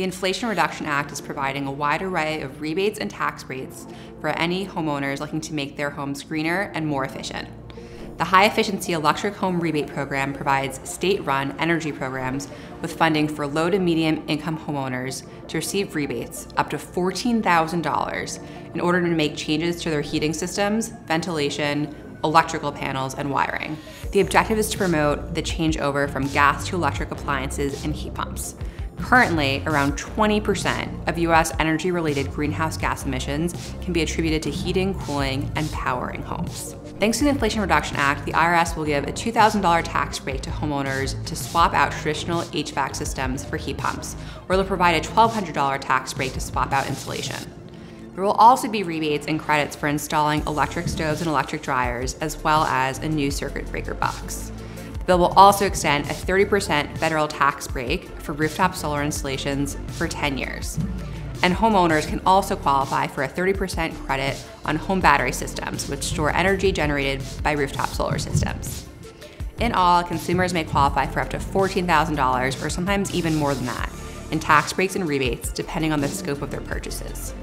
The Inflation Reduction Act is providing a wide array of rebates and tax rates for any homeowners looking to make their homes greener and more efficient. The High Efficiency Electric Home Rebate Program provides state-run energy programs with funding for low to medium income homeowners to receive rebates up to $14,000 in order to make changes to their heating systems, ventilation, electrical panels, and wiring. The objective is to promote the changeover from gas to electric appliances and heat pumps. Currently, around 20% of U.S. energy-related greenhouse gas emissions can be attributed to heating, cooling, and powering homes. Thanks to the Inflation Reduction Act, the IRS will give a $2,000 tax break to homeowners to swap out traditional HVAC systems for heat pumps, or they'll provide a $1,200 tax break to swap out insulation. There will also be rebates and credits for installing electric stoves and electric dryers, as well as a new circuit breaker box. The bill will also extend a 30% federal tax break for rooftop solar installations for 10 years. And homeowners can also qualify for a 30% credit on home battery systems, which store energy generated by rooftop solar systems. In all, consumers may qualify for up to $14,000, or sometimes even more than that, in tax breaks and rebates, depending on the scope of their purchases.